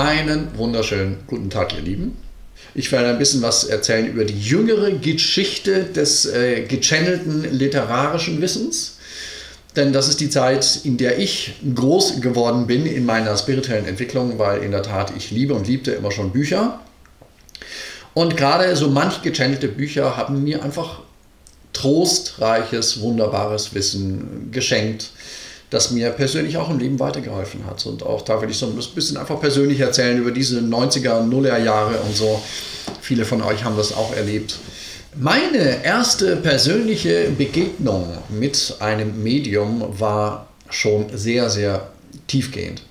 Einen wunderschönen guten Tag, ihr Lieben. Ich werde ein bisschen was erzählen über die jüngere Geschichte des gechannelten literarischen Wissens. Denn das ist die Zeit, in der ich groß geworden bin in meiner spirituellen Entwicklung, weil in der Tat ich liebe und liebte immer schon Bücher. Und gerade so manch gechannelte Bücher haben mir einfach trostreiches, wunderbares Wissen geschenkt, das mir persönlich auch im Leben weitergeholfen hat. Und auch da will ich so ein bisschen einfach persönlich erzählen über diese 90er, Nuller Jahre und so. Viele von euch haben das auch erlebt. Meine erste persönliche Begegnung mit einem Medium war schon sehr, sehr tiefgehend.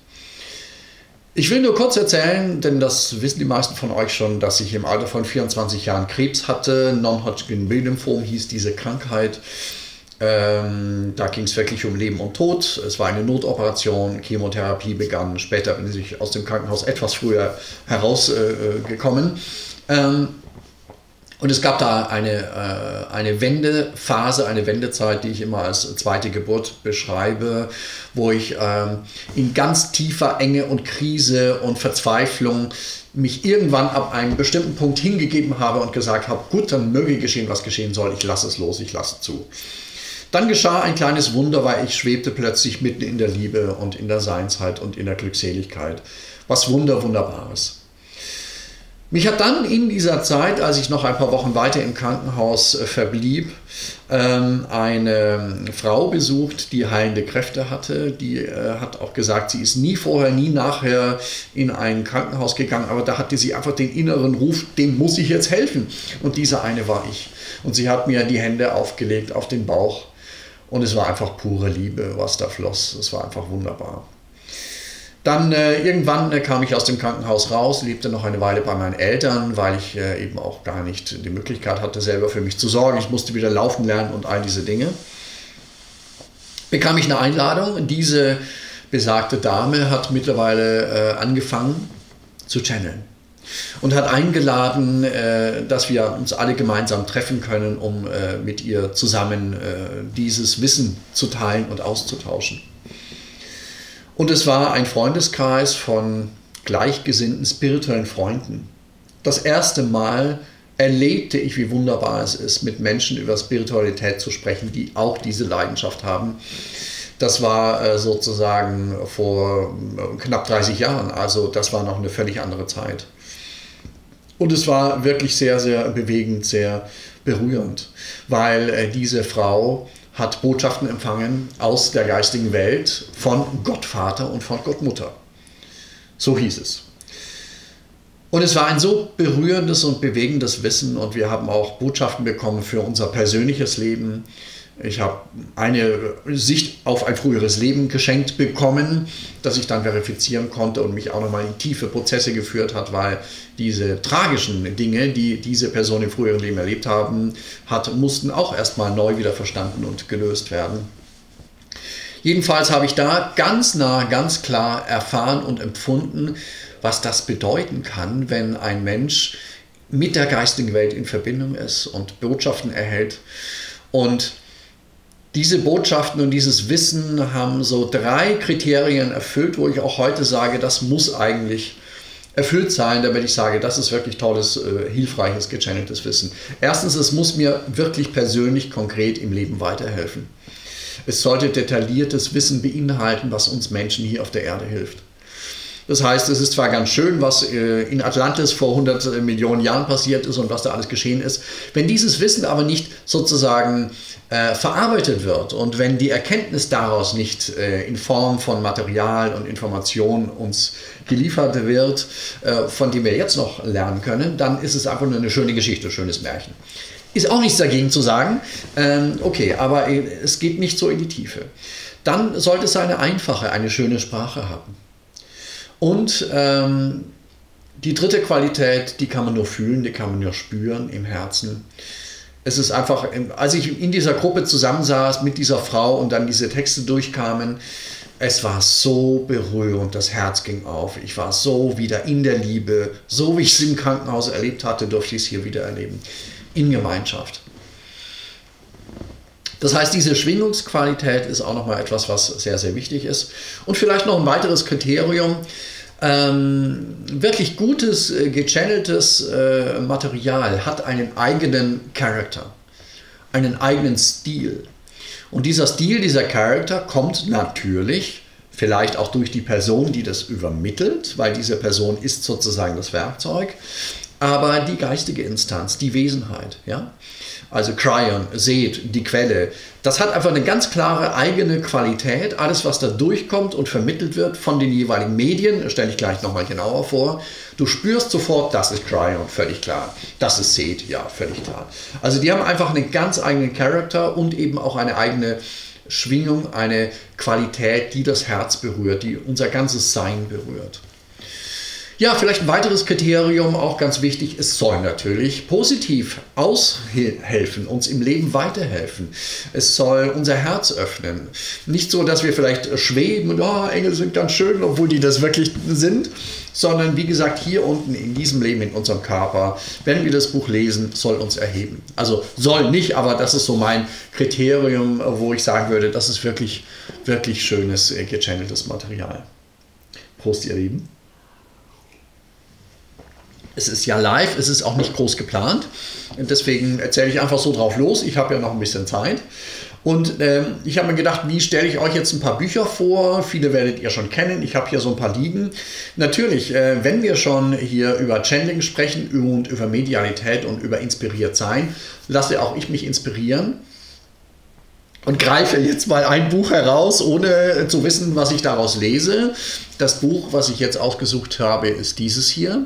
Ich will nur kurz erzählen, denn das wissen die meisten von euch schon, dass ich im Alter von 24 Jahren Krebs hatte. Non-Hodgkin-Lymphom hieß diese Krankheit. Da ging es wirklich um Leben und Tod. Es war eine Notoperation, Chemotherapie begann. Später bin ich aus dem Krankenhaus etwas früher herausgekommen. Und es gab da eine Wendephase, eine Wendezeit, die ich immer als zweite Geburt beschreibe, wo ich in ganz tiefer Enge und Krise und Verzweiflung mich irgendwann ab einem bestimmten Punkt hingegeben habe und gesagt habe, gut, dann möge geschehen, was geschehen soll, ich lasse es los, ich lasse zu. Dann geschah ein kleines Wunder, weil ich schwebte plötzlich mitten in der Liebe und in der Seinsheit und in der Glückseligkeit. Was Wunderbares. Mich hat dann in dieser Zeit, als ich noch ein paar Wochen weiter im Krankenhaus verblieb, eine Frau besucht, die heilende Kräfte hatte. Die hat auch gesagt, sie ist nie vorher, nie nachher in ein Krankenhaus gegangen, aber da hatte sie einfach den inneren Ruf, dem muss ich jetzt helfen. Und dieser eine war ich. Und sie hat mir die Hände aufgelegt auf den Bauch und es war einfach pure Liebe, was da floss. Es war einfach wunderbar. Dann irgendwann kam ich aus dem Krankenhaus raus, lebte noch eine Weile bei meinen Eltern, weil ich eben auch gar nicht die Möglichkeit hatte, selber für mich zu sorgen. Ich musste wieder laufen lernen und all diese Dinge. Bekam ich eine Einladung. Diese besagte Dame hat mittlerweile angefangen zu channeln und hat eingeladen, dass wir uns alle gemeinsam treffen können, um mit ihr zusammen dieses Wissen zu teilen und auszutauschen. Und es war ein Freundeskreis von gleichgesinnten spirituellen Freunden. Das erste Mal erlebte ich, wie wunderbar es ist, mit Menschen über Spiritualität zu sprechen, die auch diese Leidenschaft haben. Das war sozusagen vor knapp 30 Jahren, also das war noch eine völlig andere Zeit. Und es war wirklich sehr, sehr bewegend, sehr berührend, weil diese Frau hat Botschaften empfangen aus der geistigen Welt von Gottvater und von Gottmutter. So hieß es. Und es war ein so berührendes und bewegendes Wissen und wir haben auch Botschaften bekommen für unser persönliches Leben. Ich habe eine Sicht auf ein früheres Leben geschenkt bekommen, das ich dann verifizieren konnte und mich auch nochmal in tiefe Prozesse geführt hat, weil diese tragischen Dinge, die diese Person im früheren Leben erlebt hat, mussten auch erstmal neu wieder verstanden und gelöst werden. Jedenfalls habe ich da ganz nah, ganz klar erfahren und empfunden, was das bedeuten kann, wenn ein Mensch mit der geistigen Welt in Verbindung ist und Botschaften erhält. Und diese Botschaften und dieses Wissen haben so drei Kriterien erfüllt, wo ich auch heute sage, das muss eigentlich erfüllt sein, damit ich sage, das ist wirklich tolles, hilfreiches, gechanneltes Wissen. Erstens, es muss mir wirklich persönlich, konkret im Leben weiterhelfen. Es sollte detailliertes Wissen beinhalten, was uns Menschen hier auf der Erde hilft. Das heißt, es ist zwar ganz schön, was in Atlantis vor 100 Millionen Jahren passiert ist und was da alles geschehen ist. Wenn dieses Wissen aber nicht sozusagen verarbeitet wird und wenn die Erkenntnis daraus nicht in Form von Material und Informationen uns geliefert wird, von dem wir jetzt noch lernen können, dann ist es einfach nur eine schöne Geschichte, ein schönes Märchen. Ist auch nichts dagegen zu sagen, okay, aber es geht nicht so in die Tiefe. Dann sollte es eine einfache, eine schöne Sprache haben. Und die dritte Qualität, die kann man nur fühlen, die kann man nur spüren im Herzen. Es ist einfach, als ich in dieser Gruppe zusammensaß mit dieser Frau und dann diese Texte durchkamen, es war so berührend, das Herz ging auf. Ich war so wieder in der Liebe, so wie ich es im Krankenhaus erlebt hatte, durfte ich es hier wieder erleben, in Gemeinschaft. Das heißt, diese Schwingungsqualität ist auch nochmal etwas, was sehr, sehr wichtig ist. Und vielleicht noch ein weiteres Kriterium, wirklich gutes, gechanneltes Material hat einen eigenen Charakter, einen eigenen Stil. Und dieser Stil, dieser Charakter kommt natürlich vielleicht auch durch die Person, die das übermittelt, weil diese Person ist sozusagen das Werkzeug, aber die geistige Instanz, die Wesenheit, ja? Also Kryon, Seth, die Quelle, das hat einfach eine ganz klare eigene Qualität, alles was da durchkommt und vermittelt wird von den jeweiligen Medien, stelle ich gleich nochmal genauer vor, du spürst sofort, das ist Kryon, völlig klar, das ist Seth, ja, völlig klar. Also die haben einfach einen ganz eigenen Charakter und eben auch eine eigene Schwingung, eine Qualität, die das Herz berührt, die unser ganzes Sein berührt. Ja, vielleicht ein weiteres Kriterium, auch ganz wichtig, es soll natürlich positiv aushelfen, uns im Leben weiterhelfen. Es soll unser Herz öffnen. Nicht so, dass wir vielleicht schweben und oh, Engel sind ganz schön, obwohl die das wirklich sind, sondern wie gesagt, hier unten in diesem Leben, in unserem Körper, wenn wir das Buch lesen, soll uns erheben. Also soll nicht, aber das ist so mein Kriterium, wo ich sagen würde, das ist wirklich, wirklich schönes, gechanneltes Material. Prost, ihr Lieben. Es ist ja live, es ist auch nicht groß geplant. Deswegen erzähle ich einfach so drauf los. Ich habe ja noch ein bisschen Zeit. Und ich habe mir gedacht, wie stelle ich euch jetzt ein paar Bücher vor? Viele werdet ihr schon kennen. Ich habe hier so ein paar liegen. Natürlich, wenn wir schon hier über Channeling sprechen und über Medialität und über inspiriert sein, lasse auch ich mich inspirieren und greife jetzt mal ein Buch heraus, ohne zu wissen, was ich daraus lese. Das Buch, was ich jetzt ausgesucht habe, ist dieses hier.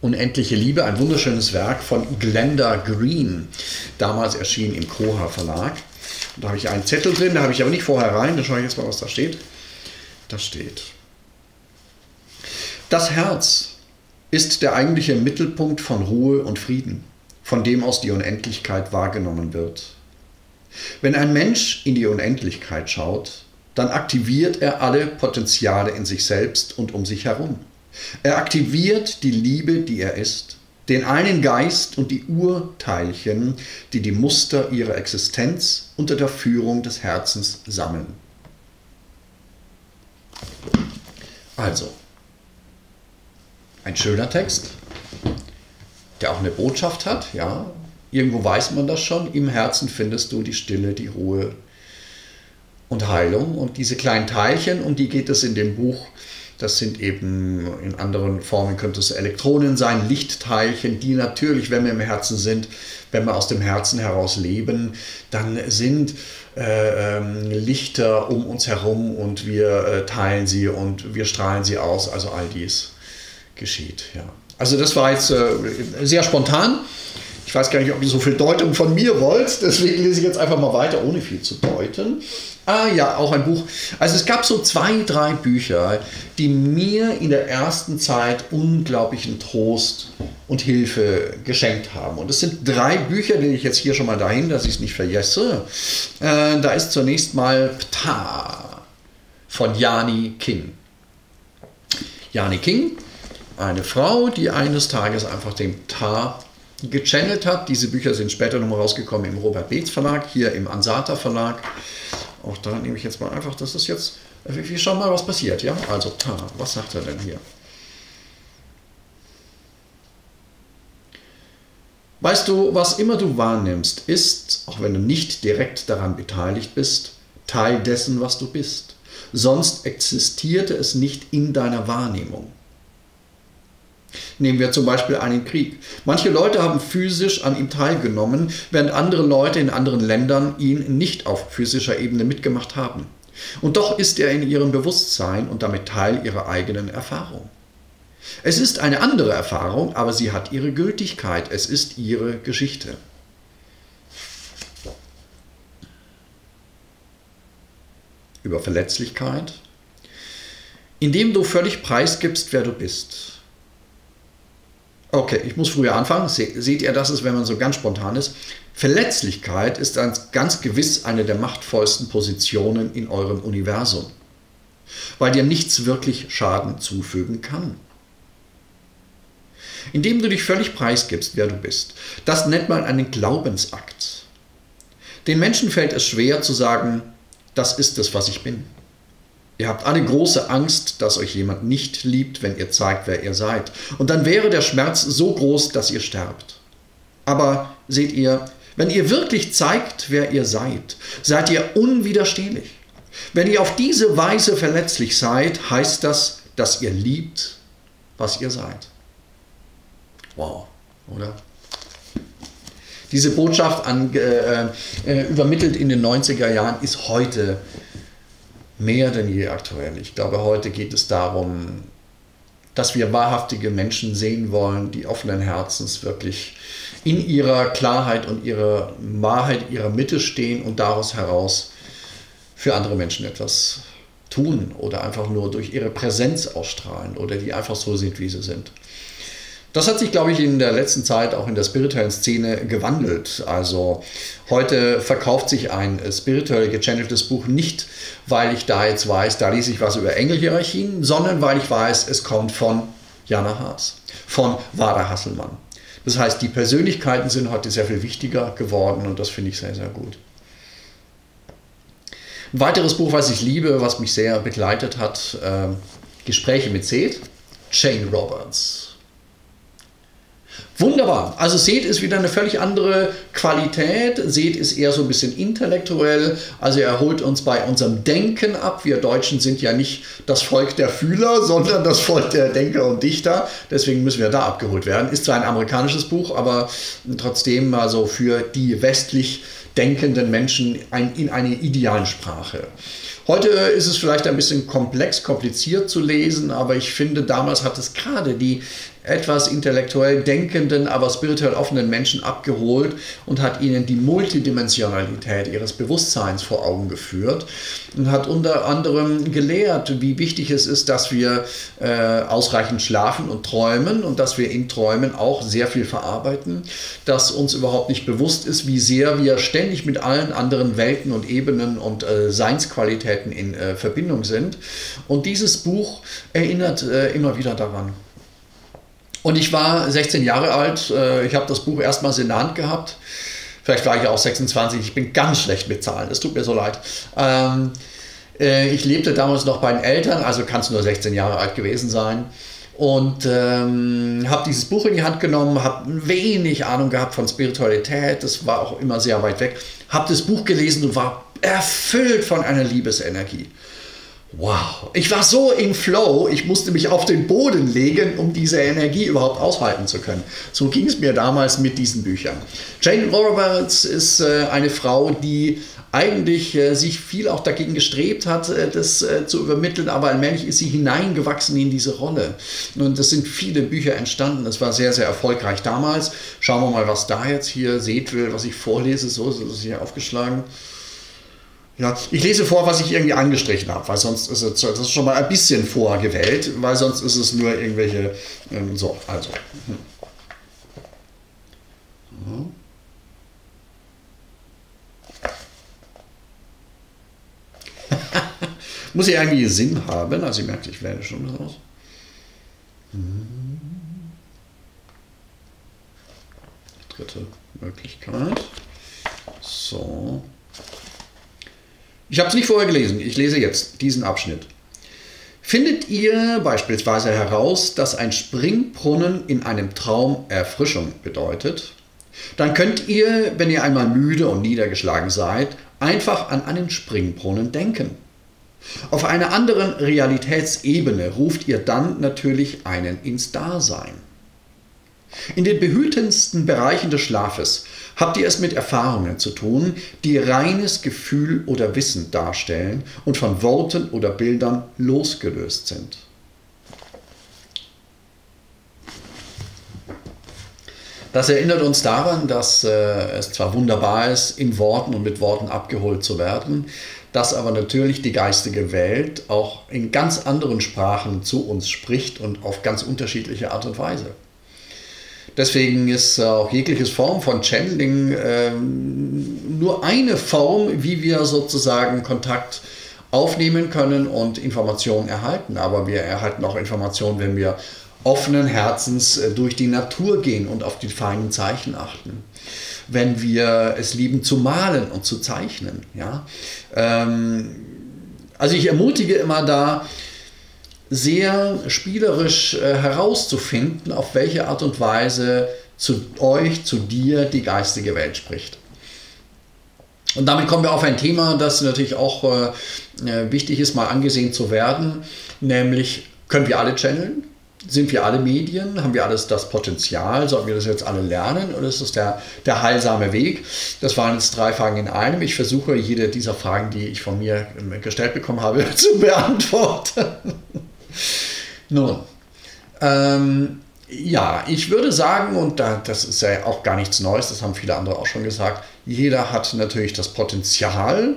Unendliche Liebe, ein wunderschönes Werk von Glenda Green, damals erschienen im Koha Verlag. Und da habe ich einen Zettel drin, da habe ich aber nicht vorher rein, da schaue ich jetzt mal, was da steht. Da steht: Das Herz ist der eigentliche Mittelpunkt von Ruhe und Frieden, von dem aus die Unendlichkeit wahrgenommen wird. Wenn ein Mensch in die Unendlichkeit schaut, dann aktiviert er alle Potenziale in sich selbst und um sich herum. Er aktiviert die Liebe, die er ist, den einen Geist und die Urteilchen, die die Muster ihrer Existenz unter der Führung des Herzens sammeln. Also, ein schöner Text, der auch eine Botschaft hat, ja, irgendwo weiß man das schon, im Herzen findest du die Stille, die Ruhe und Heilung und diese kleinen Teilchen, um die geht es in dem Buch. Das sind eben, in anderen Formen könnte es Elektronen sein, Lichtteilchen, die natürlich, wenn wir im Herzen sind, wenn wir aus dem Herzen heraus leben, dann sind Lichter um uns herum und wir teilen sie und wir strahlen sie aus. Also all dies geschieht. Ja. Also das war jetzt sehr spontan. Ich weiß gar nicht, ob ihr so viel Deutung von mir wollt, deswegen lese ich jetzt einfach mal weiter, ohne viel zu deuten. Ah ja, auch ein Buch. Also es gab so zwei, drei Bücher, die mir in der ersten Zeit unglaublichen Trost und Hilfe geschenkt haben. Und es sind drei Bücher, die ich jetzt hier schon mal dahin, dass ich es nicht vergesse. Da ist zunächst mal P'taah von Jani King. Jani King, eine Frau, die eines Tages einfach den P'taah gechannelt hat. Diese Bücher sind später nochmal rausgekommen im Robert Betz Verlag, hier im Ansata Verlag. Auch da nehme ich jetzt mal einfach, das ist jetzt, wir schauen mal, was passiert, ja? Also, was sagt er denn hier? Weißt du, was immer du wahrnimmst, ist, auch wenn du nicht direkt daran beteiligt bist, Teil dessen, was du bist. Sonst existierte es nicht in deiner Wahrnehmung. Nehmen wir zum Beispiel einen Krieg. Manche Leute haben physisch an ihm teilgenommen, während andere Leute in anderen Ländern ihn nicht auf physischer Ebene mitgemacht haben. Und doch ist er in ihrem Bewusstsein und damit Teil ihrer eigenen Erfahrung. Es ist eine andere Erfahrung, aber sie hat ihre Gültigkeit. Es ist ihre Geschichte. Über Verletzlichkeit. Indem du völlig preisgibst, wer du bist. Okay, ich muss früher anfangen. Seht ihr, das ist, wenn man so ganz spontan ist. Verletzlichkeit ist ganz gewiss eine der machtvollsten Positionen in eurem Universum, weil dir nichts wirklich Schaden zufügen kann. Indem du dich völlig preisgibst, wer du bist, das nennt man einen Glaubensakt. Den Menschen fällt es schwer zu sagen, das ist es, was ich bin. Ihr habt alle große Angst, dass euch jemand nicht liebt, wenn ihr zeigt, wer ihr seid. Und dann wäre der Schmerz so groß, dass ihr sterbt. Aber seht ihr, wenn ihr wirklich zeigt, wer ihr seid, seid ihr unwiderstehlich. Wenn ihr auf diese Weise verletzlich seid, heißt das, dass ihr liebt, was ihr seid. Wow, oder? Diese Botschaft übermittelt in den 90er Jahren ist heute mehr denn je aktuell. Ich glaube, heute geht es darum, dass wir wahrhaftige Menschen sehen wollen, die offenen Herzens wirklich in ihrer Klarheit und ihrer Wahrheit, ihrer Mitte stehen und daraus heraus für andere Menschen etwas tun oder einfach nur durch ihre Präsenz ausstrahlen oder die einfach so sind, wie sie sind. Das hat sich, glaube ich, in der letzten Zeit auch in der spirituellen Szene gewandelt. Also heute verkauft sich ein spirituell gechanneltes Buch nicht, weil ich da jetzt weiß, da lese ich was über Engelhierarchien, sondern weil ich weiß, es kommt von Jana Haas, von Varda Hasselmann. Das heißt, die Persönlichkeiten sind heute sehr viel wichtiger geworden und das finde ich sehr, sehr gut. Ein weiteres Buch, was ich liebe, was mich sehr begleitet hat, Gespräche mit Seth, Jane Roberts. Wunderbar. Also Seth ist wieder eine völlig andere Qualität. Seth ist eher so ein bisschen intellektuell. Also er holt uns bei unserem Denken ab. Wir Deutschen sind ja nicht das Volk der Fühler, sondern das Volk der Denker und Dichter. Deswegen müssen wir da abgeholt werden. Ist zwar ein amerikanisches Buch, aber trotzdem also für die westlich denkenden Menschen in einer idealen Sprache. Heute ist es vielleicht ein bisschen komplex, kompliziert zu lesen, aber ich finde, damals hat es gerade die etwas intellektuell denkenden, aber spirituell offenen Menschen abgeholt und hat ihnen die Multidimensionalität ihres Bewusstseins vor Augen geführt und hat unter anderem gelehrt, wie wichtig es ist, dass wir ausreichend schlafen und träumen und dass wir in Träumen auch sehr viel verarbeiten, dass uns überhaupt nicht bewusst ist, wie sehr wir ständig mit allen anderen Welten und Ebenen und Seinsqualitäten in Verbindung sind. Und dieses Buch erinnert immer wieder daran. Und ich war 16 Jahre alt, ich habe das Buch erstmals in der Hand gehabt. Vielleicht war ich ja auch 26, ich bin ganz schlecht mit Zahlen, es tut mir so leid. Ich lebte damals noch bei den Eltern, also kann es nur 16 Jahre alt gewesen sein. Und habe dieses Buch in die Hand genommen, habe wenig Ahnung gehabt von Spiritualität, das war auch immer sehr weit weg. Habe das Buch gelesen und war erfüllt von einer Liebesenergie. Wow, ich war so im Flow, ich musste mich auf den Boden legen, um diese Energie überhaupt aushalten zu können. So ging es mir damals mit diesen Büchern. Jane Roberts ist eine Frau, die eigentlich sich viel auch dagegen gestrebt hat, das zu übermitteln, aber allmählich ist sie hineingewachsen in diese Rolle. Und es sind viele Bücher entstanden. Das war sehr, sehr erfolgreich damals. Schauen wir mal, was da jetzt hier seht will, was ich vorlese. So ist es hier aufgeschlagen. Ja, ich lese vor, was ich irgendwie angestrichen habe, weil sonst ist es das ist schon mal ein bisschen vorgewählt, weil sonst ist es nur irgendwelche, so, also. Muss ja irgendwie Sinn haben, also ihr merkt, ich wähle schon raus. Dritte Möglichkeit. So. Ich habe es nicht vorher gelesen, ich lese jetzt diesen Abschnitt. Findet ihr beispielsweise heraus, dass ein Springbrunnen in einem Traum Erfrischung bedeutet? Dann könnt ihr, wenn ihr einmal müde und niedergeschlagen seid, einfach an einen Springbrunnen denken. Auf einer anderen Realitätsebene ruft ihr dann natürlich einen ins Dasein. In den behütendsten Bereichen des Schlafes habt ihr es mit Erfahrungen zu tun, die reines Gefühl oder Wissen darstellen und von Worten oder Bildern losgelöst sind. Das erinnert uns daran, dass es zwar wunderbar ist, in Worten und mit Worten abgeholt zu werden, dass aber natürlich die geistige Welt auch in ganz anderen Sprachen zu uns spricht und auf ganz unterschiedliche Art und Weise. Deswegen ist auch jegliches Form von Channeling nur eine Form, wie wir sozusagen Kontakt aufnehmen können und Informationen erhalten. Aber wir erhalten auch Informationen, wenn wir offenen Herzens durch die Natur gehen und auf die feinen Zeichen achten. Wenn wir es lieben zu malen und zu zeichnen. Ja? Also ich ermutige immer da, sehr spielerisch herauszufinden, auf welche Art und Weise zu euch, zu dir die geistige Welt spricht. Und damit kommen wir auf ein Thema, das natürlich auch wichtig ist, mal angesehen zu werden, nämlich, können wir alle channeln? Sind wir alle Medien? Haben wir alles das Potenzial? Sollten wir das jetzt alle lernen? Oder ist das der heilsame Weg? Das waren jetzt 3 Fragen in einem. Ich versuche, jede dieser Fragen, die ich von mir gestellt bekommen habe, zu beantworten. Nun, ja, ich würde sagen, und das ist ja auch gar nichts Neues, das haben viele andere auch schon gesagt, jeder hat natürlich das Potenzial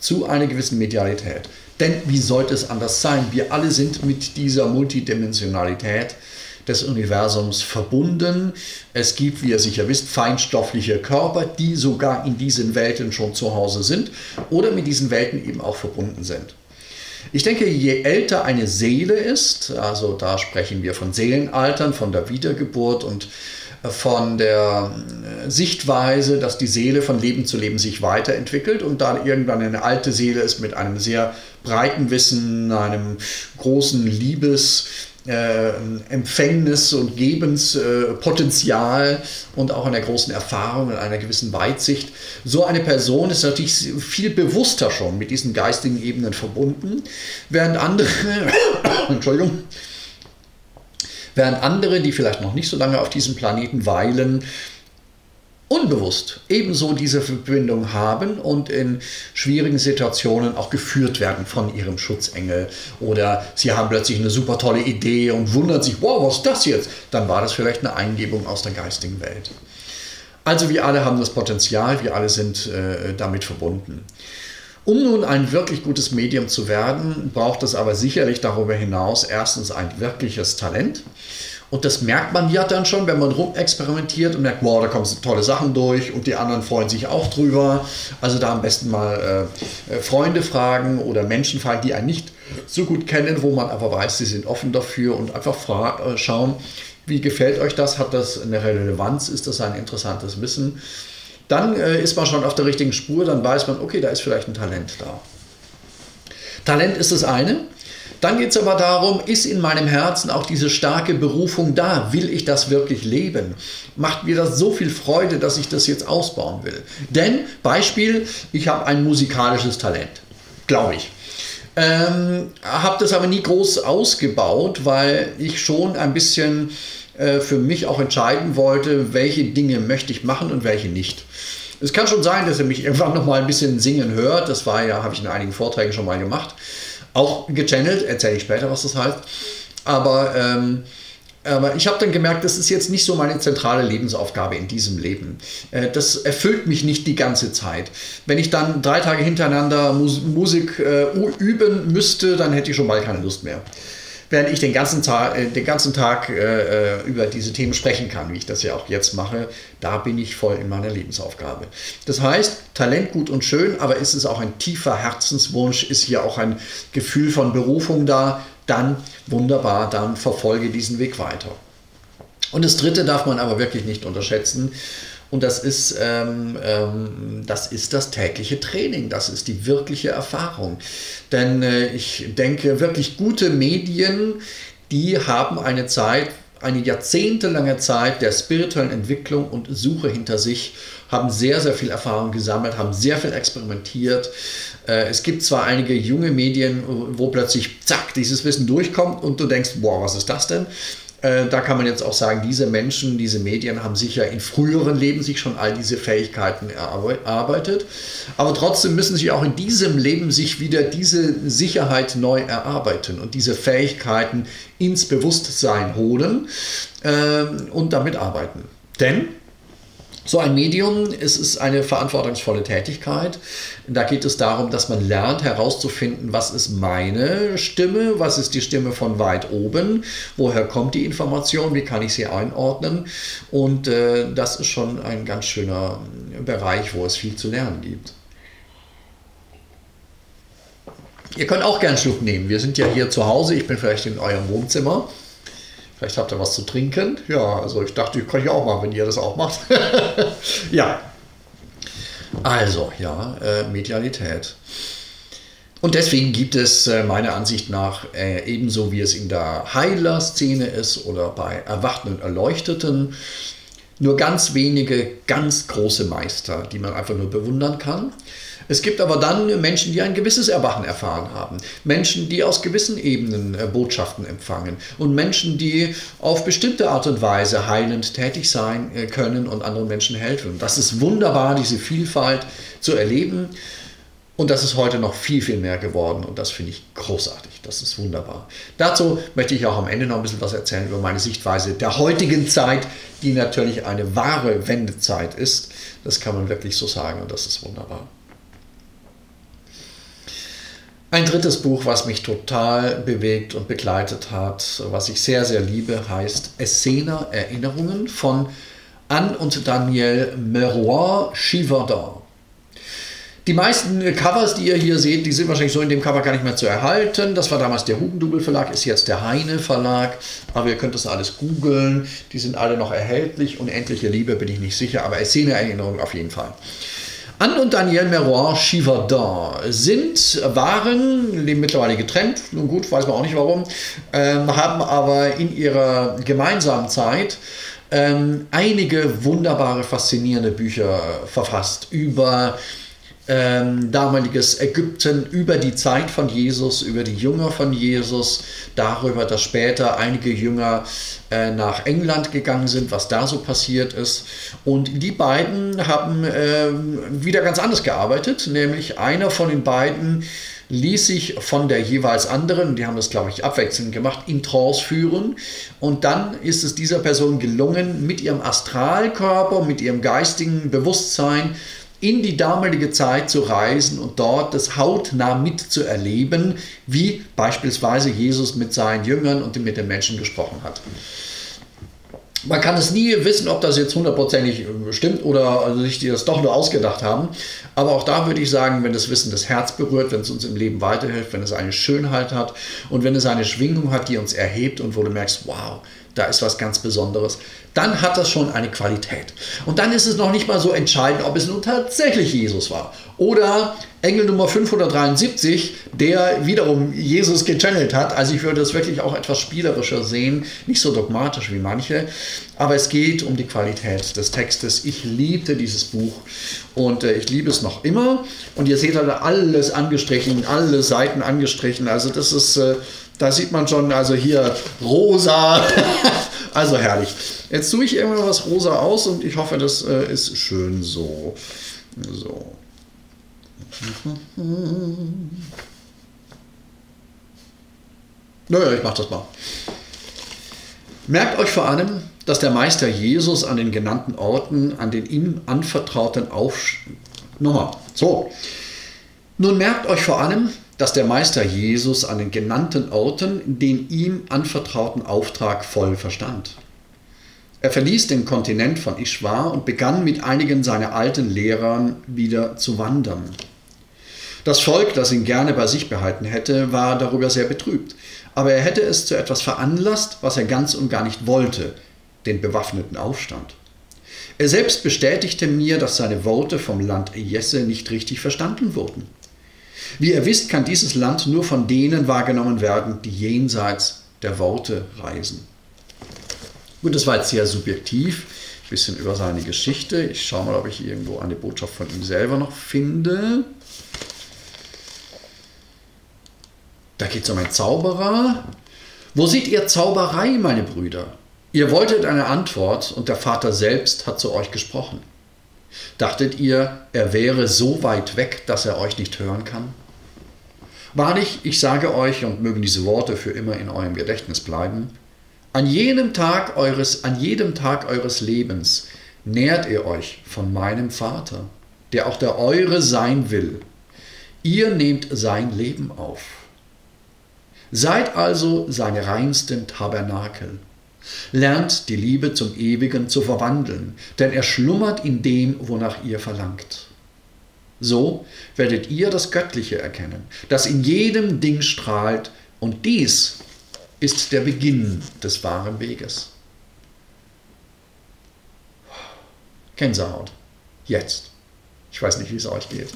zu einer gewissen Medialität. Denn wie sollte es anders sein? Wir alle sind mit dieser Multidimensionalität des Universums verbunden. Es gibt, wie ihr sicher wisst, feinstoffliche Körper, die sogar in diesen Welten schon zu Hause sind oder mit diesen Welten eben auch verbunden sind. Ich denke, je älter eine Seele ist, also da sprechen wir von Seelenaltern, von der Wiedergeburt und von der Sichtweise, dass die Seele von Leben zu Leben sich weiterentwickelt und dann irgendwann eine alte Seele ist mit einem sehr breiten Wissen, einem großen Liebesempfängnis und Gebenspotenzial und auch einer großen Erfahrung und einer gewissen Weitsicht. So eine Person ist natürlich viel bewusster schon mit diesen geistigen Ebenen verbunden, während andere Während andere, die vielleicht noch nicht so lange auf diesem Planeten weilen, unbewusst ebenso diese Verbindung haben und in schwierigen Situationen auch geführt werden von ihrem Schutzengel. Oder sie haben plötzlich eine super tolle Idee und wundern sich, wow, was ist das jetzt? Dann war das vielleicht eine Eingebung aus der geistigen Welt. Also wir alle haben das Potenzial, wir alle sind damit verbunden. Um nun ein wirklich gutes Medium zu werden, braucht es aber sicherlich darüber hinaus erstens ein wirkliches Talent. Und das merkt man ja dann schon, wenn man rumexperimentiert und merkt, wow, da kommen tolle Sachen durch und die anderen freuen sich auch drüber. Also da am besten mal Freunde fragen oder Menschen fragen, die einen nicht so gut kennen, wo man aber weiß, sie sind offen dafür und einfach schauen, wie gefällt euch das, hat das eine Relevanz, ist das ein interessantes Wissen. Dann ist man schon auf der richtigen Spur, dann weiß man, okay, da ist vielleicht ein Talent da. Talent ist das eine. Dann geht es aber darum, ist in meinem Herzen auch diese starke Berufung da? Will ich das wirklich leben? Macht mir das so viel Freude, dass ich das jetzt ausbauen will? Denn, Beispiel, ich habe ein musikalisches Talent, glaube ich. Habe das aber nie groß ausgebaut, weil ich schon ein bisschen für mich auch entscheiden wollte, welche Dinge möchte ich machen und welche nicht. Es kann schon sein, dass ihr mich irgendwann noch mal ein bisschen singen hört. Das war ja, habe ich in einigen Vorträgen schon mal gemacht. Auch gechannelt, erzähle ich später, was das heißt. Aber ich habe dann gemerkt, das ist jetzt nicht so meine zentrale Lebensaufgabe in diesem Leben. Das erfüllt mich nicht die ganze Zeit. Wenn ich dann 3 Tage hintereinander Musik üben müsste, dann hätte ich schon bald keine Lust mehr. Während ich den ganzen Tag über diese Themen sprechen kann, wie ich das ja auch jetzt mache, da bin ich voll in meiner Lebensaufgabe. Das heißt, Talent gut und schön, aber ist es auch ein tiefer Herzenswunsch, ist hier auch ein Gefühl von Berufung da, dann wunderbar, dann verfolge diesen Weg weiter. Und das Dritte darf man aber wirklich nicht unterschätzen. Und das ist das tägliche Training, das ist die wirkliche Erfahrung. Denn ich denke, wirklich gute Medien, die haben eine Zeit, eine jahrzehntelange Zeit der spirituellen Entwicklung und Suche hinter sich, haben sehr, sehr viel Erfahrung gesammelt, haben sehr viel experimentiert. Es gibt zwar einige junge Medien, wo plötzlich, zack, dieses Wissen durchkommt und du denkst, boah, was ist das denn? Da kann man jetzt auch sagen, diese Menschen, diese Medien haben sicher in früheren Leben sich schon all diese Fähigkeiten erarbeitet. Aber trotzdem müssen sie auch in diesem Leben sich wieder diese Sicherheit neu erarbeiten und diese Fähigkeiten ins Bewusstsein holen und damit arbeiten. Denn so ein Medium, es ist eine verantwortungsvolle Tätigkeit. Da geht es darum, dass man lernt herauszufinden, was ist meine Stimme, was ist die Stimme von weit oben, woher kommt die Information, wie kann ich sie einordnen. Und das ist schon ein ganz schöner Bereich, wo es viel zu lernen gibt. Ihr könnt auch gern einen Schluck nehmen. Wir sind ja hier zu Hause, ich bin vielleicht in eurem Wohnzimmer. Vielleicht habt ihr was zu trinken. Ja, also ich dachte, ich kann ja auch machen, wenn ihr das auch macht. Ja. Also, ja, Medialität. Und deswegen gibt es meiner Ansicht nach, ebenso wie es in der Heiler-Szene ist oder bei Erwachten und Erleuchteten, nur ganz wenige ganz große Meister, die man einfach nur bewundern kann. Es gibt aber dann Menschen, die ein gewisses Erwachen erfahren haben, Menschen, die aus gewissen Ebenen Botschaften empfangen und Menschen, die auf bestimmte Art und Weise heilend tätig sein können und anderen Menschen helfen. Das ist wunderbar, diese Vielfalt zu erleben, und das ist heute noch viel, viel mehr geworden, und das finde ich großartig, das ist wunderbar. Dazu möchte ich auch am Ende noch ein bisschen was erzählen über meine Sichtweise der heutigen Zeit, die natürlich eine wahre Wendezeit ist. Das kann man wirklich so sagen, und das ist wunderbar. Ein drittes Buch, was mich total bewegt und begleitet hat, was ich sehr, sehr liebe, heißt Essener Erinnerungen von Anne und Daniel Meurois-Givaudan. Die meisten Covers, die ihr hier seht, die sind wahrscheinlich so in dem Cover gar nicht mehr zu erhalten. Das war damals der Hugendubel Verlag, ist jetzt der Heine Verlag, aber ihr könnt das alles googeln. Die sind alle noch erhältlich. Unendliche Liebe bin ich nicht sicher, aber Essener Erinnerungen auf jeden Fall. Anne und Daniel Meurois-Givaudan waren mittlerweile getrennt, nun gut, weiß man auch nicht warum, haben aber in ihrer gemeinsamen Zeit einige wunderbare, faszinierende Bücher verfasst über damaliges Ägypten, über die Zeit von Jesus, über die Jünger von Jesus, darüber, dass später einige Jünger nach England gegangen sind, was da so passiert ist. Und die beiden haben wieder ganz anders gearbeitet, nämlich einer von den beiden ließ sich von der jeweils anderen, die haben das, glaube ich, abwechselnd gemacht, in Trance führen. Und dann ist es dieser Person gelungen, mit ihrem Astralkörper, mit ihrem geistigen Bewusstsein in die damalige Zeit zu reisen und dort das hautnah mitzuerleben, wie beispielsweise Jesus mit seinen Jüngern und mit den Menschen gesprochen hat. Man kann es nie wissen, ob das jetzt hundertprozentig stimmt oder sich die das doch nur ausgedacht haben. Aber auch da würde ich sagen, wenn das Wissen das Herz berührt, wenn es uns im Leben weiterhilft, wenn es eine Schönheit hat und wenn es eine Schwingung hat, die uns erhebt und wo du merkst, wow, da ist was ganz Besonderes, dann hat das schon eine Qualität. Und dann ist es noch nicht mal so entscheidend, ob es nun tatsächlich Jesus war oder Engel Nummer 573, der wiederum Jesus gechannelt hat. Also ich würde das wirklich auch etwas spielerischer sehen, nicht so dogmatisch wie manche, aber es geht um die Qualität des Textes. Ich liebte dieses Buch und ich liebe es noch immer. Und ihr seht halt alles angestrichen, alle Seiten angestrichen. Also das ist... Da sieht man schon, also hier rosa, also herrlich. Jetzt tue ich irgendwann was rosa aus und ich hoffe, das ist schön so. So. Naja, ich mache das mal. Merkt euch vor allem, dass der Meister Jesus an den genannten Orten, an den ihm anvertrauten den ihm anvertrauten Auftrag voll verstand. Er verließ den Kontinent von Ishwar und begann mit einigen seiner alten Lehrern wieder zu wandern. Das Volk, das ihn gerne bei sich behalten hätte, war darüber sehr betrübt, aber er hätte es zu etwas veranlasst, was er ganz und gar nicht wollte, den bewaffneten Aufstand. Er selbst bestätigte mir, dass seine Worte vom Land Jesse nicht richtig verstanden wurden. Wie ihr wisst, kann dieses Land nur von denen wahrgenommen werden, die jenseits der Worte reisen. Gut, das war jetzt sehr subjektiv, ein bisschen über seine Geschichte. Ich schaue mal, ob ich irgendwo eine Botschaft von ihm selber noch finde. Da geht es um einen Zauberer. Wo seht ihr Zauberei, meine Brüder? Ihr wolltet eine Antwort und der Vater selbst hat zu euch gesprochen. Dachtet ihr, er wäre so weit weg, dass er euch nicht hören kann? Wahrlich, ich sage euch, und mögen diese Worte für immer in eurem Gedächtnis bleiben, an jedem Tag eures Lebens nährt ihr euch von meinem Vater, der auch der eure sein will. Ihr nehmt sein Leben auf. Seid also seine reinsten Tabernakel. Lernt die Liebe zum Ewigen zu verwandeln, denn er schlummert in dem, wonach ihr verlangt. So werdet ihr das Göttliche erkennen, das in jedem Ding strahlt, und dies ist der Beginn des wahren Weges. Gänsehaut. Jetzt. Ich weiß nicht, wie es euch geht.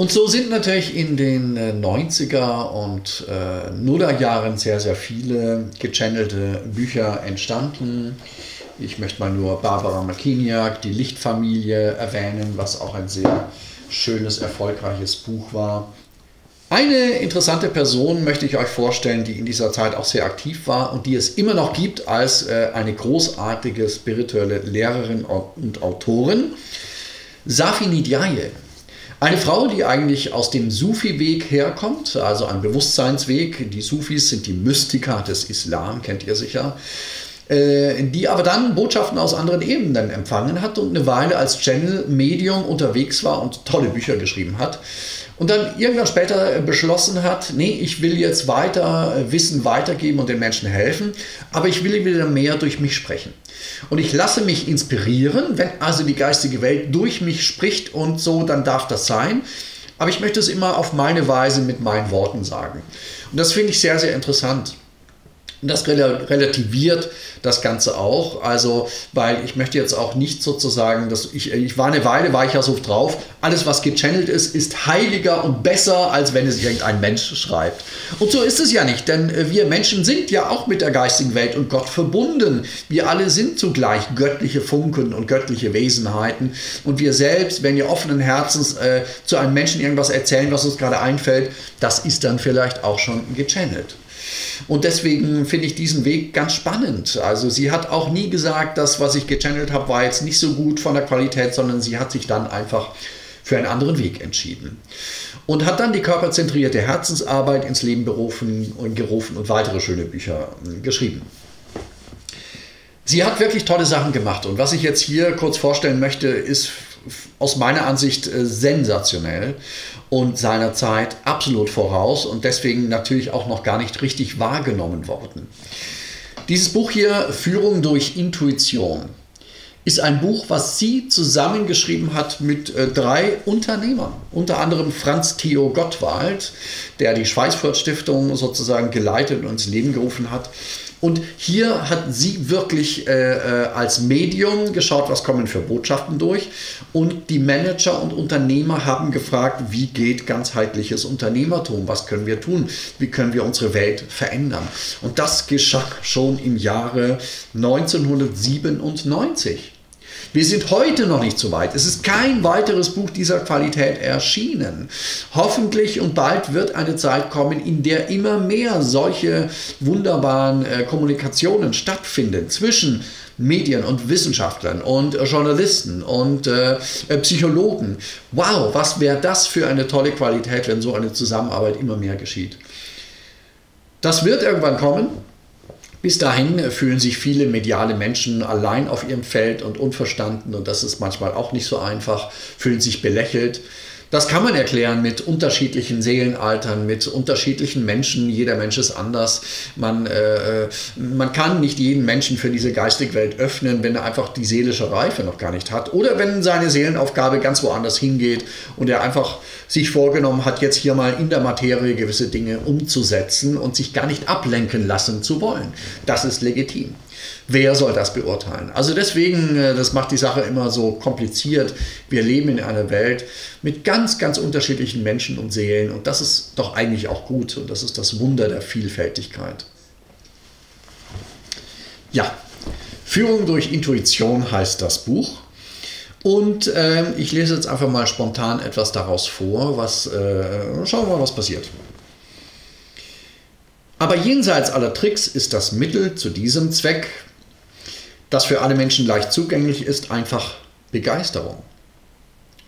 Und so sind natürlich in den 90er und Nullerjahren sehr, sehr viele gechannelte Bücher entstanden. Ich möchte mal nur Barbara Marciniak, Die Lichtfamilie erwähnen, was auch ein sehr schönes, erfolgreiches Buch war. Eine interessante Person möchte ich euch vorstellen, die in dieser Zeit auch sehr aktiv war und die es immer noch gibt als eine großartige spirituelle Lehrerin und Autorin, Safi Nidiaye. Eine Frau, die eigentlich aus dem Sufi-Weg herkommt, also ein Bewusstseinsweg. Die Sufis sind die Mystiker des Islam, kennt ihr sicher. Die aber dann Botschaften aus anderen Ebenen empfangen hat und eine Weile als Channel-Medium unterwegs war und tolle Bücher geschrieben hat. Und dann irgendwann später beschlossen hat, nee, ich will jetzt weiter Wissen weitergeben und den Menschen helfen, aber ich will wieder mehr durch mich sprechen. Und ich lasse mich inspirieren, wenn also die geistige Welt durch mich spricht und so, dann darf das sein. Aber ich möchte es immer auf meine Weise mit meinen Worten sagen. Und das finde ich sehr, sehr interessant. Und das relativiert das Ganze auch, also weil ich möchte jetzt auch nicht sozusagen, dass ich war eine Weile, war ich ja so drauf, alles was gechannelt ist, ist heiliger und besser, als wenn es irgendein Mensch schreibt. Und so ist es ja nicht, denn wir Menschen sind ja auch mit der geistigen Welt und Gott verbunden. Wir alle sind zugleich göttliche Funken und göttliche Wesenheiten und wir selbst, wenn wir offenen Herzens zu einem Menschen irgendwas erzählen, was uns gerade einfällt, das ist dann vielleicht auch schon gechannelt. Und deswegen finde ich diesen Weg ganz spannend. Also sie hat auch nie gesagt, das, was ich gechannelt habe, war jetzt nicht so gut von der Qualität, sondern sie hat sich dann einfach für einen anderen Weg entschieden. Und hat dann die körperzentrierte Herzensarbeit ins Leben berufen und gerufen und weitere schöne Bücher geschrieben. Sie hat wirklich tolle Sachen gemacht. Und was ich jetzt hier kurz vorstellen möchte, ist aus meiner Ansicht sensationell und seiner Zeit absolut voraus und deswegen natürlich auch noch gar nicht richtig wahrgenommen worden. Dieses Buch hier, Führung durch Intuition, ist ein Buch, was sie zusammengeschrieben hat mit drei Unternehmern. Unter anderem Franz Theo Gottwald, der die Schweisfurt-Stiftung sozusagen geleitet und ins Leben gerufen hat. Und hier hat sie wirklich als Medium geschaut, was kommen für Botschaften durch. Und die Manager und Unternehmer haben gefragt, wie geht ganzheitliches Unternehmertum? Was können wir tun? Wie können wir unsere Welt verändern? Und das geschah schon im Jahre 1997. Wir sind heute noch nicht so weit. Es ist kein weiteres Buch dieser Qualität erschienen. Hoffentlich und bald wird eine Zeit kommen, in der immer mehr solche wunderbaren Kommunikationen stattfinden zwischen Medien und Wissenschaftlern und Journalisten und Psychologen. Wow, was wäre das für eine tolle Qualität, wenn so eine Zusammenarbeit immer mehr geschieht. Das wird irgendwann kommen. Bis dahin fühlen sich viele mediale Menschen allein auf ihrem Feld und unverstanden und das ist manchmal auch nicht so einfach, fühlen sich belächelt. Das kann man erklären mit unterschiedlichen Seelenaltern, mit unterschiedlichen Menschen. Jeder Mensch ist anders. Man kann nicht jeden Menschen für diese geistige Welt öffnen, wenn er einfach die seelische Reife noch gar nicht hat. Oder wenn seine Seelenaufgabe ganz woanders hingeht und er einfach sich vorgenommen hat, jetzt hier mal in der Materie gewisse Dinge umzusetzen und sich gar nicht ablenken lassen zu wollen. Das ist legitim. Wer soll das beurteilen? Also deswegen, das macht die Sache immer so kompliziert. Wir leben in einer Welt mit ganz, ganz unterschiedlichen Menschen und Seelen und das ist doch eigentlich auch gut und das ist das Wunder der Vielfältigkeit. Ja, Führung durch Intuition heißt das Buch und ich lese jetzt einfach mal spontan etwas daraus vor, schauen wir mal, was passiert. Aber jenseits aller Tricks ist das Mittel zu diesem Zweck, das für alle Menschen leicht zugänglich ist, einfach Begeisterung.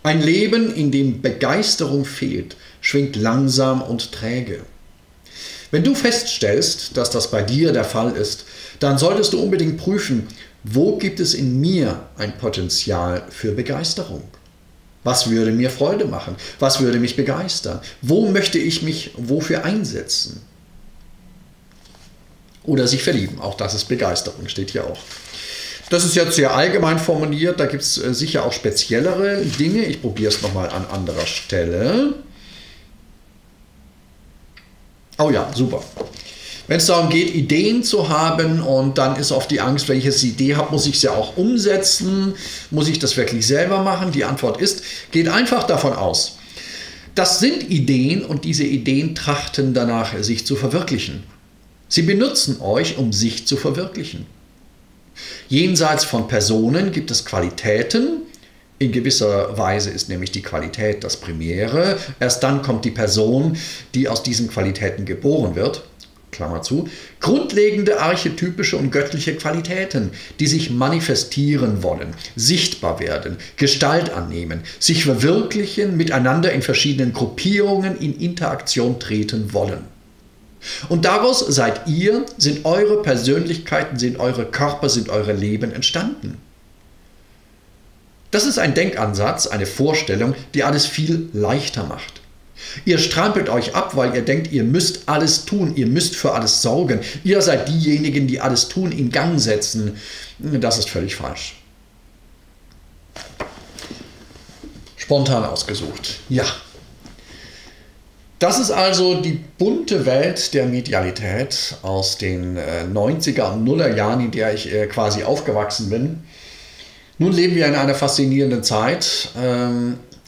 Ein Leben, in dem Begeisterung fehlt, schwingt langsam und träge. Wenn du feststellst, dass das bei dir der Fall ist, dann solltest du unbedingt prüfen, wo gibt es in mir ein Potenzial für Begeisterung? Was würde mir Freude machen? Was würde mich begeistern? Wo möchte ich mich wofür einsetzen? Oder sich verlieben, auch das ist Begeisterung, steht hier auch. Das ist jetzt sehr allgemein formuliert, da gibt es sicher auch speziellere Dinge. Ich probiere es nochmal an anderer Stelle. Oh ja, super. Wenn es darum geht, Ideen zu haben und dann ist oft die Angst, wenn ich jetzt die Idee habe, muss ich sie auch umsetzen? Muss ich das wirklich selber machen? Die Antwort ist, geht einfach davon aus, Das sind Ideen und diese Ideen trachten danach, sich zu verwirklichen. Sie benutzen euch, um sich zu verwirklichen. Jenseits von Personen gibt es Qualitäten. In gewisser Weise ist nämlich die Qualität das Primäre. Erst dann kommt die Person, die aus diesen Qualitäten geboren wird. Klammer zu. Grundlegende archetypische und göttliche Qualitäten, die sich manifestieren wollen, sichtbar werden, Gestalt annehmen, sich verwirklichen, miteinander in verschiedenen Gruppierungen in Interaktion treten wollen. Und daraus seid ihr, sind eure Persönlichkeiten, sind eure Körper, sind eure Leben entstanden. Das ist ein Denkansatz, eine Vorstellung, die alles viel leichter macht. Ihr strampelt euch ab, weil ihr denkt, ihr müsst alles tun, ihr müsst für alles sorgen. Ihr seid diejenigen, die alles tun, in Gang setzen. Das ist völlig falsch. Spontan ausgesucht. Ja. Das ist also die bunte Welt der Medialität aus den 90er und 0er Jahren, in der ich quasi aufgewachsen bin. Nun leben wir in einer faszinierenden Zeit,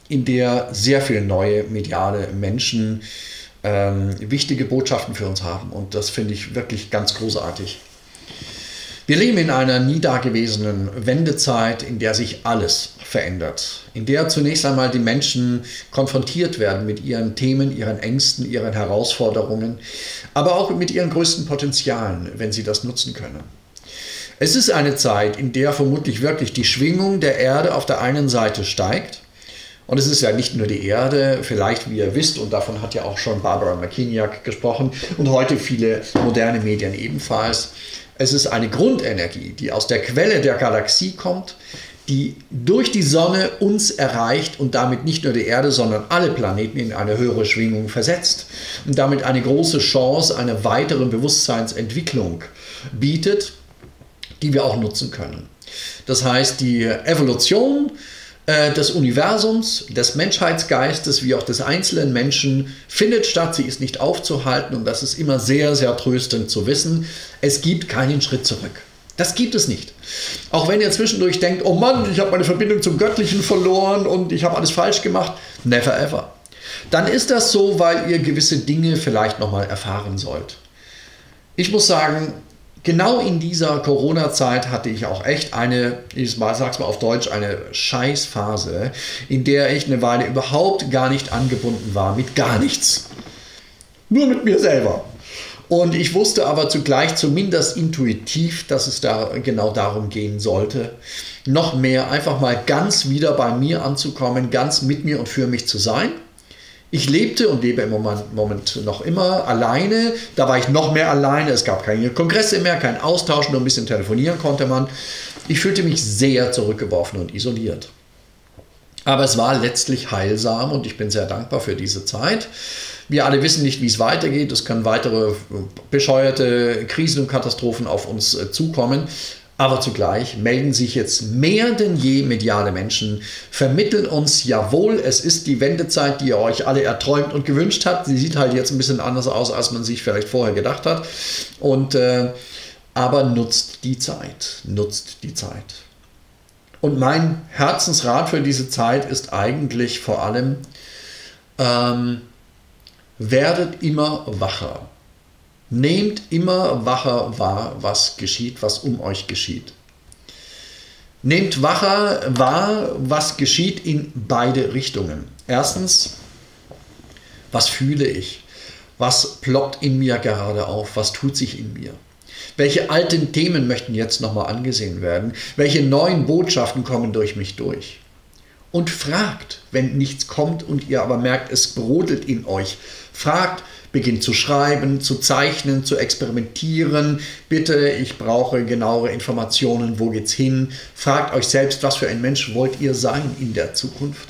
in der sehr viele neue mediale Menschen wichtige Botschaften für uns haben. Und das finde ich wirklich ganz großartig. Wir leben in einer nie dagewesenen Wendezeit, in der sich alles verändert, in der zunächst einmal die Menschen konfrontiert werden mit ihren Themen, ihren Ängsten, ihren Herausforderungen, aber auch mit ihren größten Potenzialen, wenn sie das nutzen können. Es ist eine Zeit, in der vermutlich wirklich die Schwingung der Erde auf der einen Seite steigt. Und es ist ja nicht nur die Erde, vielleicht, wie ihr wisst, und davon hat ja auch schon Barbara Marciniak gesprochen und heute viele moderne Medien ebenfalls. Es ist eine Grundenergie, die aus der Quelle der Galaxie kommt, die durch die Sonne uns erreicht und damit nicht nur die Erde, sondern alle Planeten in eine höhere Schwingung versetzt und damit eine große Chance einer weiteren Bewusstseinsentwicklung bietet, die wir auch nutzen können. Das heißt, die Evolution des Universums, des Menschheitsgeistes, wie auch des einzelnen Menschen findet statt. Sie ist nicht aufzuhalten und das ist immer sehr, sehr tröstend zu wissen. Es gibt keinen Schritt zurück. Das gibt es nicht. Auch wenn ihr zwischendurch denkt, oh Mann, ich habe meine Verbindung zum Göttlichen verloren und ich habe alles falsch gemacht. Never ever. Dann ist das so, weil ihr gewisse Dinge vielleicht nochmal erfahren sollt. Ich muss sagen, genau in dieser Corona-Zeit hatte ich auch echt eine, ich sag's mal auf Deutsch, eine Scheißphase, in der ich eine Weile überhaupt gar nicht angebunden war mit gar nichts. Nur mit mir selber. Und ich wusste aber zugleich zumindest intuitiv, dass es da genau darum gehen sollte, noch mehr einfach mal ganz wieder bei mir anzukommen, ganz mit mir und für mich zu sein. Ich lebte und lebe im Moment noch immer alleine, da war ich noch mehr alleine, es gab keine Kongresse mehr, kein Austausch, nur ein bisschen telefonieren konnte man. Ich fühlte mich sehr zurückgeworfen und isoliert. Aber es war letztlich heilsam und ich bin sehr dankbar für diese Zeit. Wir alle wissen nicht, wie es weitergeht, es können weitere bescheuerte Krisen und Katastrophen auf uns zukommen. Aber zugleich melden sich jetzt mehr denn je mediale Menschen, vermitteln uns, jawohl, es ist die Wendezeit, die ihr euch alle erträumt und gewünscht habt. Sie sieht halt jetzt ein bisschen anders aus, als man sich vielleicht vorher gedacht hat. Und, aber nutzt die Zeit, nutzt die Zeit. Und mein Herzensrat für diese Zeit ist eigentlich vor allem, werdet immer wacher. Nehmt immer wacher wahr, was geschieht, was um euch geschieht. Nehmt wacher wahr, was geschieht in beide Richtungen. Erstens, was fühle ich? Was ploppt in mir gerade auf? Was tut sich in mir? Welche alten Themen möchten jetzt nochmal angesehen werden? Welche neuen Botschaften kommen durch mich durch? Und fragt, wenn nichts kommt und ihr aber merkt, es brodelt in euch. Fragt, beginnt zu schreiben, zu zeichnen, zu experimentieren. Bitte, ich brauche genauere Informationen, wo geht's hin? Fragt euch selbst, was für ein Mensch wollt ihr sein in der Zukunft?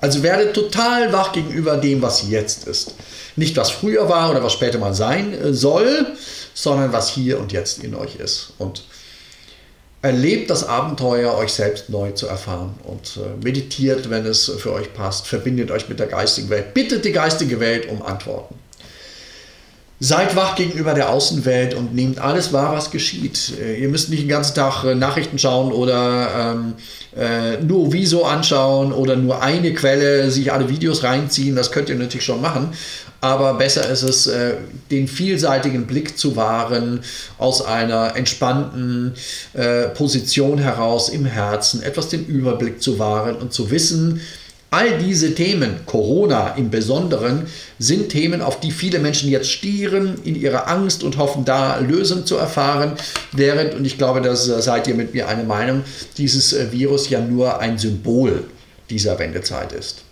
Also werdet total wach gegenüber dem, was jetzt ist. Nicht, was früher war oder was später mal sein soll, sondern was hier und jetzt in euch ist. Und erlebt das Abenteuer, euch selbst neu zu erfahren und meditiert, wenn es für euch passt. Verbindet euch mit der geistigen Welt. Bittet die geistige Welt um Antworten. Seid wach gegenüber der Außenwelt und nehmt alles wahr, was geschieht. Ihr müsst nicht den ganzen Tag Nachrichten schauen oder nur Wieso anschauen oder nur eine Quelle, sich alle Videos reinziehen. Das könnt ihr natürlich schon machen. Aber besser ist es, den vielseitigen Blick zu wahren, aus einer entspannten Position heraus im Herzen, etwas den Überblick zu wahren und zu wissen, all diese Themen, Corona im Besonderen, sind Themen, auf die viele Menschen jetzt stieren, in ihrer Angst und hoffen, da Lösung zu erfahren. Während, und ich glaube, da seid ihr mit mir eine Meinung, dieses Virus ja nur ein Symbol dieser Wendezeit ist.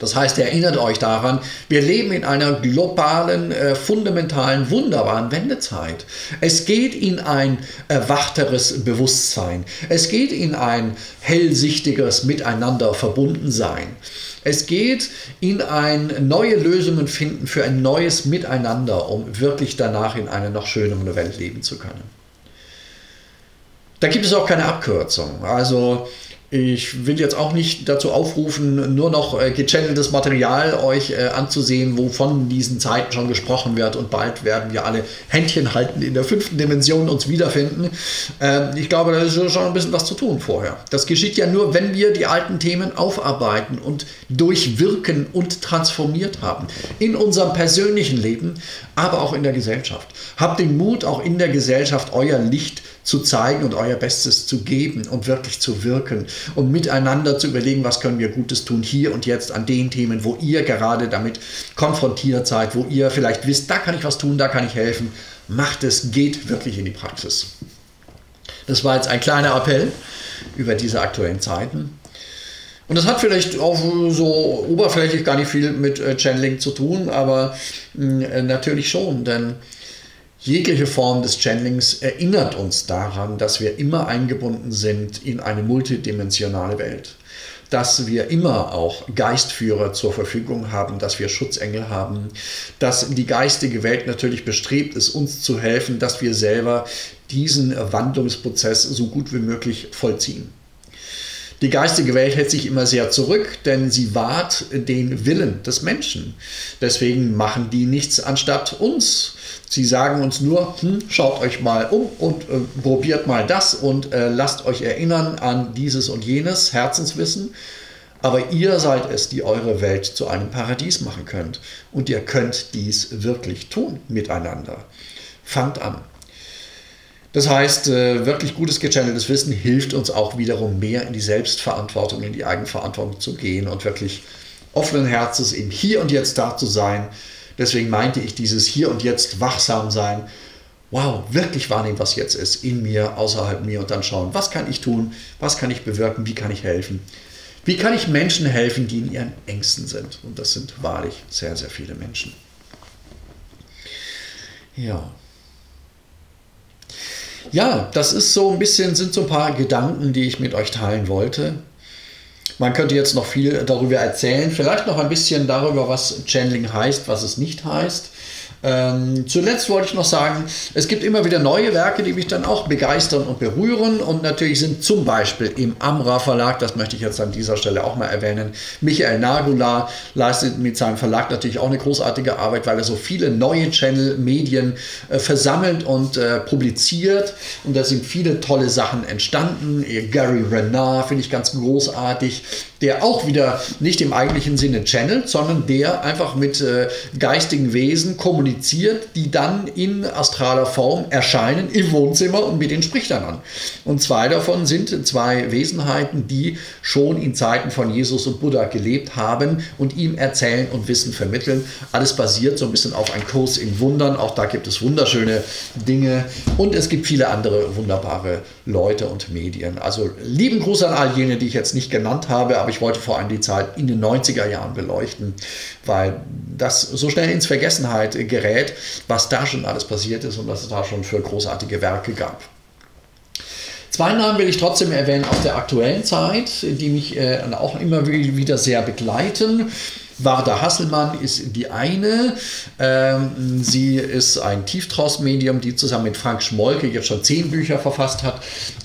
Das heißt, erinnert euch daran, wir leben in einer globalen, fundamentalen, wunderbaren Wendezeit. Es geht in ein erwachteres Bewusstsein. Es geht in ein hellsichtigeres Miteinander verbunden sein. Es geht in ein neue Lösungen finden für ein neues Miteinander, um wirklich danach in einer noch schöneren Welt leben zu können. Da gibt es auch keine Abkürzung. Also ich will jetzt auch nicht dazu aufrufen, nur noch gechanneltes Material euch anzusehen, wovon diesen Zeiten schon gesprochen wird, und bald werden wir alle Händchen halten in der 5. Dimension uns wiederfinden. Ich glaube, da ist schon ein bisschen was zu tun vorher. Das geschieht ja nur, wenn wir die alten Themen aufarbeiten und durchwirken und transformiert haben. In unserem persönlichen Leben, aber auch in der Gesellschaft. Habt den Mut, auch in der Gesellschaft euer Licht zu zeigen und euer Bestes zu geben und wirklich zu wirken und miteinander zu überlegen, was können wir Gutes tun hier und jetzt an den Themen, wo ihr gerade damit konfrontiert seid, wo ihr vielleicht wisst, da kann ich was tun, da kann ich helfen. Macht es, geht wirklich in die Praxis. Das war jetzt ein kleiner Appell über diese aktuellen Zeiten. Und das hat vielleicht auch so oberflächlich gar nicht viel mit Channeling zu tun, aber natürlich schon, denn jegliche Form des Channelings erinnert uns daran, dass wir immer eingebunden sind in eine multidimensionale Welt. Dass wir immer auch Geistführer zur Verfügung haben, dass wir Schutzengel haben, dass die geistige Welt natürlich bestrebt ist, uns zu helfen, dass wir selber diesen Wandlungsprozess so gut wie möglich vollziehen. Die geistige Welt hält sich immer sehr zurück, denn sie wahrt den Willen des Menschen. Deswegen machen die nichts anstatt uns. Sie sagen uns nur, schaut euch mal um und probiert mal das und lasst euch erinnern an dieses und jenes Herzenswissen. Aber ihr seid es, die eure Welt zu einem Paradies machen könnt. Und ihr könnt dies wirklich tun miteinander. Fangt an. Das heißt, wirklich gutes gechanneltes Wissen hilft uns auch wiederum mehr in die Selbstverantwortung, in die Eigenverantwortung zu gehen und wirklich offenen Herzens im Hier und Jetzt da zu sein. Deswegen meinte ich dieses Hier und Jetzt wachsam sein. Wow, wirklich wahrnehmen, was jetzt ist, in mir, außerhalb mir, und dann schauen, was kann ich tun, was kann ich bewirken, wie kann ich helfen, wie kann ich Menschen helfen, die in ihren Ängsten sind. Und das sind wahrlich sehr, sehr viele Menschen. Ja. Ja, das ist so ein bisschen, sind so ein paar Gedanken, die ich mit euch teilen wollte. Man könnte jetzt noch viel darüber erzählen, vielleicht noch ein bisschen darüber, was Channeling heißt, was es nicht heißt. Zuletzt wollte ich noch sagen, es gibt immer wieder neue Werke, die mich dann auch begeistern und berühren, und natürlich sind zum Beispiel im Amra Verlag, das möchte ich jetzt an dieser Stelle auch mal erwähnen, Michael Nagula leistet mit seinem Verlag natürlich auch eine großartige Arbeit, weil er so viele neue Channel-Medien versammelt und publiziert, und da sind viele tolle Sachen entstanden. Gary Renard finde ich ganz großartig, der auch wieder nicht im eigentlichen Sinne channelt, sondern der einfach mit geistigen Wesen kommuniziert, die dann in astraler Form erscheinen im Wohnzimmer, und mit denen spricht er dann. Und zwei davon sind zwei Wesenheiten, die schon in Zeiten von Jesus und Buddha gelebt haben und ihm erzählen und Wissen vermitteln. Alles basiert so ein bisschen auf einem Kurs in Wundern. Auch da gibt es wunderschöne Dinge, und es gibt viele andere wunderbare Leute und Medien. Also lieben Gruß an all jene, die ich jetzt nicht genannt habe, aber ich wollte vor allem die Zeit in den 90er Jahren beleuchten, weil das so schnell ins Vergessenheit gerät, was da schon alles passiert ist und was es da schon für großartige Werke gab. Zwei Namen will ich trotzdem erwähnen aus der aktuellen Zeit, die mich auch immer wieder sehr begleiten. Varda Hasselmann ist die eine. Sie ist ein Tieftrance-Medium, die zusammen mit Frank Schmolke jetzt schon 10 Bücher verfasst hat.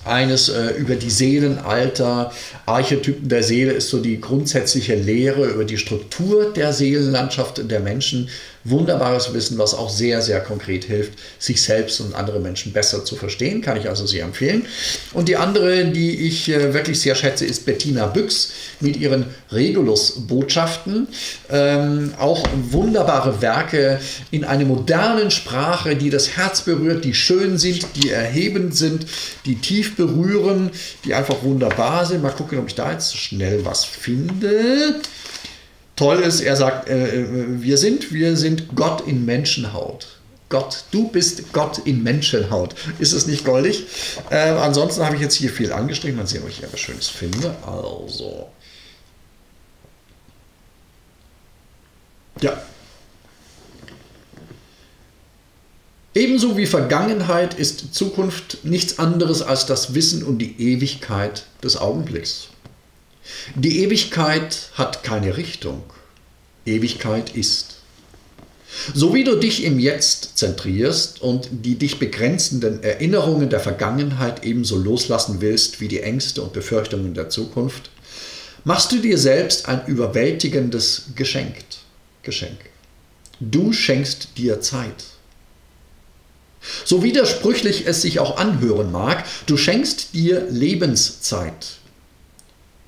Eines über die Seelenalter, Archetypen der Seele, ist so die grundsätzliche Lehre über die Struktur der Seelenlandschaft der Menschen. wunderbares Wissen, was auch sehr, sehr konkret hilft, sich selbst und andere Menschen besser zu verstehen. Kann ich also sehr empfehlen. Und die andere, die ich wirklich sehr schätze, ist Bettina Büx mit ihren Regulus-Botschaften. Auch wunderbare Werke in einer modernen Sprache, die das Herz berührt, die schön sind, die erhebend sind, die tief berühren, die einfach wunderbar sind. Mal gucken, ob ich da jetzt schnell was finde. Toll ist, er sagt, wir sind Gott in Menschenhaut. Gott, du bist Gott in Menschenhaut. Ist es nicht goldig? Ansonsten habe ich jetzt hier viel angestrichen. Mal sehen, ob ich hier was Schönes finde. Also. Ja. Ebenso wie Vergangenheit ist Zukunft nichts anderes als das Wissen um die Ewigkeit des Augenblicks. Die Ewigkeit hat keine Richtung. Ewigkeit ist. So wie du dich im Jetzt zentrierst und die dich begrenzenden Erinnerungen der Vergangenheit ebenso loslassen willst wie die Ängste und Befürchtungen der Zukunft, machst du dir selbst ein überwältigendes Geschenk. Du schenkst dir Zeit. So widersprüchlich es sich auch anhören mag, du schenkst dir Lebenszeit.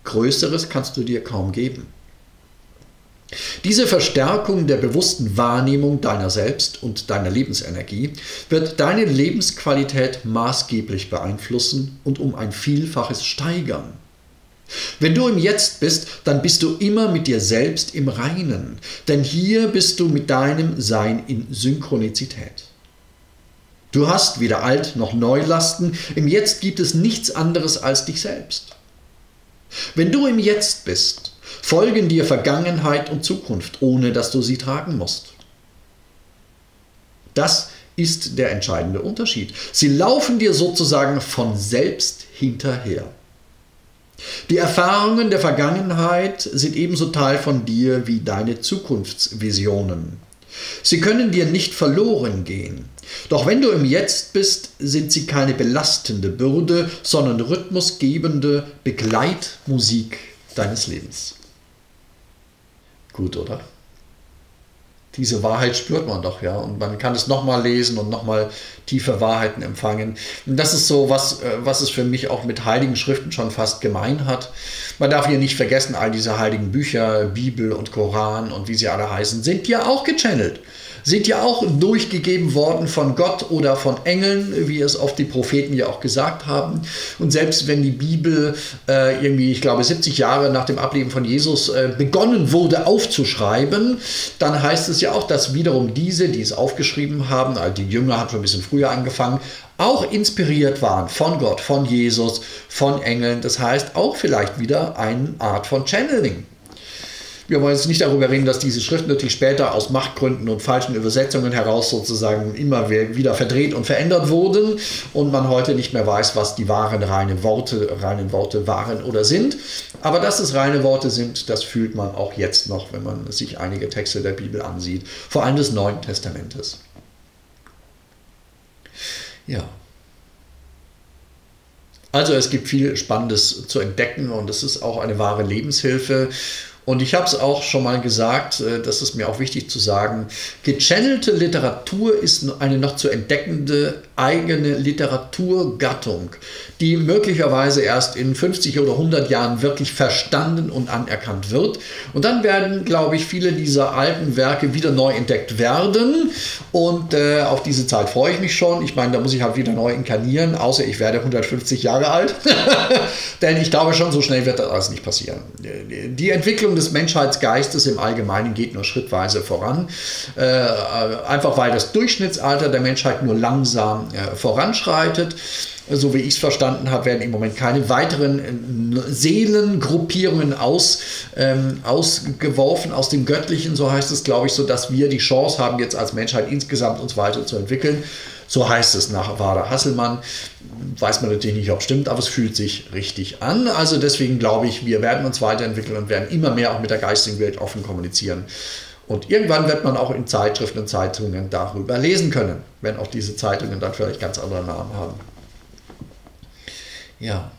Größeres kannst du dir kaum geben. Diese Verstärkung der bewussten Wahrnehmung deiner selbst und deiner Lebensenergie wird deine Lebensqualität maßgeblich beeinflussen und um ein Vielfaches steigern. Wenn du im Jetzt bist, dann bist du immer mit dir selbst im Reinen, denn hier bist du mit deinem Sein in Synchronizität. Du hast weder Alt- noch Neulasten, im Jetzt gibt es nichts anderes als dich selbst. Wenn du im Jetzt bist, folgen dir Vergangenheit und Zukunft, ohne dass du sie tragen musst. Das ist der entscheidende Unterschied. Sie laufen dir sozusagen von selbst hinterher. Die Erfahrungen der Vergangenheit sind ebenso Teil von dir wie deine Zukunftsvisionen. Sie können dir nicht verloren gehen. Doch wenn du im Jetzt bist, sind sie keine belastende Bürde, sondern rhythmusgebende Begleitmusik deines Lebens. Gut, oder? Diese Wahrheit spürt man doch, ja. Und man kann es nochmal lesen und nochmal tiefe Wahrheiten empfangen. Und das ist so was, was es für mich auch mit heiligen Schriften schon fast gemein hat. Man darf hier nicht vergessen, all diese heiligen Bücher, Bibel und Koran und wie sie alle heißen, sind ja auch gechannelt. Sind ja auch durchgegeben worden von Gott oder von Engeln, wie es oft die Propheten ja auch gesagt haben. Und selbst wenn die Bibel irgendwie, ich glaube, 70 Jahre nach dem Ableben von Jesus begonnen wurde aufzuschreiben, dann heißt es ja auch, dass wiederum diese, die es aufgeschrieben haben, also die Jünger haben schon ein bisschen früher angefangen, auch inspiriert waren von Gott, von Jesus, von Engeln. Das heißt auch vielleicht wieder eine Art von Channeling. Wir wollen jetzt nicht darüber reden, dass diese Schriften natürlich später aus Machtgründen und falschen Übersetzungen heraus sozusagen immer wieder verdreht und verändert wurden und man heute nicht mehr weiß, was die wahren reinen Worte waren oder sind. Aber dass es reine Worte sind, das fühlt man auch jetzt noch, wenn man sich einige Texte der Bibel ansieht, vor allem des Neuen Testamentes. Ja. Also es gibt viel Spannendes zu entdecken und es ist auch eine wahre Lebenshilfe. Und ich habe es auch schon mal gesagt, das ist mir auch wichtig zu sagen, gechannelte Literatur ist eine noch zu entdeckende eigene Literaturgattung, die möglicherweise erst in 50 oder 100 Jahren wirklich verstanden und anerkannt wird. Und dann werden, glaube ich, viele dieser alten Werke wieder neu entdeckt werden. Und auf diese Zeit freue ich mich schon. Ich meine, da muss ich halt wieder neu inkarnieren, außer ich werde 150 Jahre alt. Denn ich glaube schon, so schnell wird das alles nicht passieren. Die Entwicklung des Menschheitsgeistes im Allgemeinen geht nur schrittweise voran, einfach weil das Durchschnittsalter der Menschheit nur langsam voranschreitet. So wie ich es verstanden habe, werden im Moment keine weiteren Seelengruppierungen ausgeworfen aus dem Göttlichen, so heißt es, glaube ich, sodass wir die Chance haben, jetzt als Menschheit insgesamt uns weiterzuentwickeln. So heißt es nach Varda Hasselmann. Weiß man natürlich nicht, ob es stimmt, aber es fühlt sich richtig an. Also deswegen glaube ich, wir werden uns weiterentwickeln und werden immer mehr auch mit der geistigen Welt offen kommunizieren. Und irgendwann wird man auch in Zeitschriften und Zeitungen darüber lesen können, wenn auch diese Zeitungen dann vielleicht ganz andere Namen haben. Ja.